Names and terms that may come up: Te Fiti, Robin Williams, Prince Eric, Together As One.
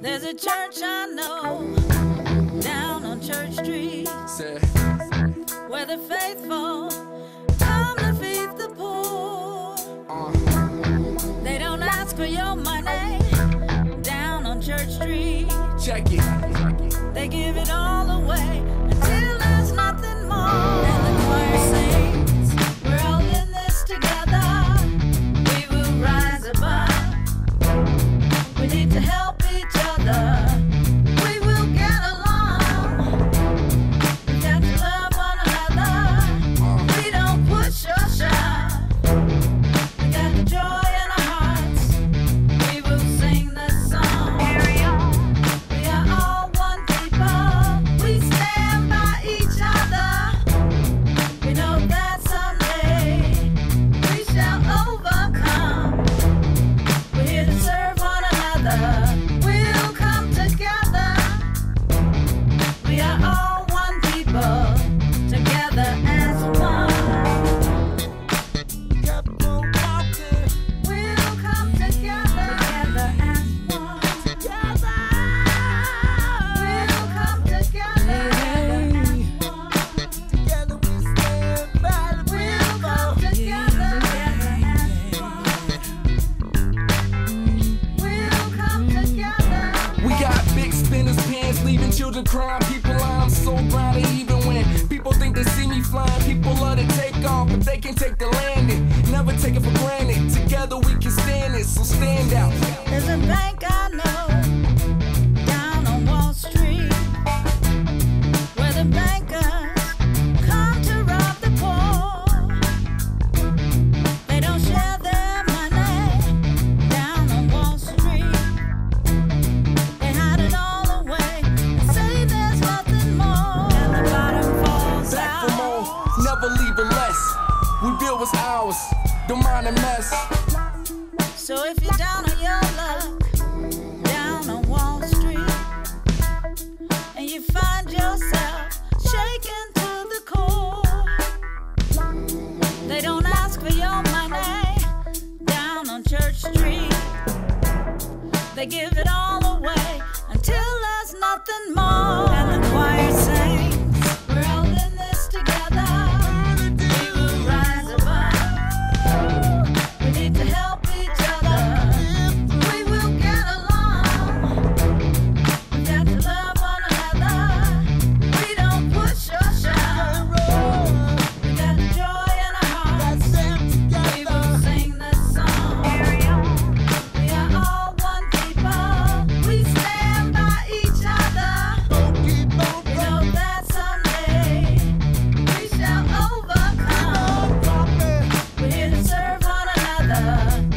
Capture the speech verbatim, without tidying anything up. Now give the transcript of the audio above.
There's a church I know down on Church Street where the faithful come to feed the poor. They don't ask for your money down on Church Street. Check it. They give it all away until there's nothing more. And the choir sings, we're all in this together. We will rise above. We need to help each other. Crime people, I'm so proud of. Even when people think they see me flying, people love to take off, but they can't take the landing. Never take it for granted. Together we can stand it, so stand out. There's a bank I know down on Wall Street where the bankers come to rob the poor. They don't share their money down on Wall Street. They hide it all. We build what's ours, don't mind a mess. So if you're down on your luck, down on Wall Street, and you find yourself shaken to the core, they don't ask for your money down on Church Street. They give it all away until there's nothing more. And the choir sings, we're all in this together. Uh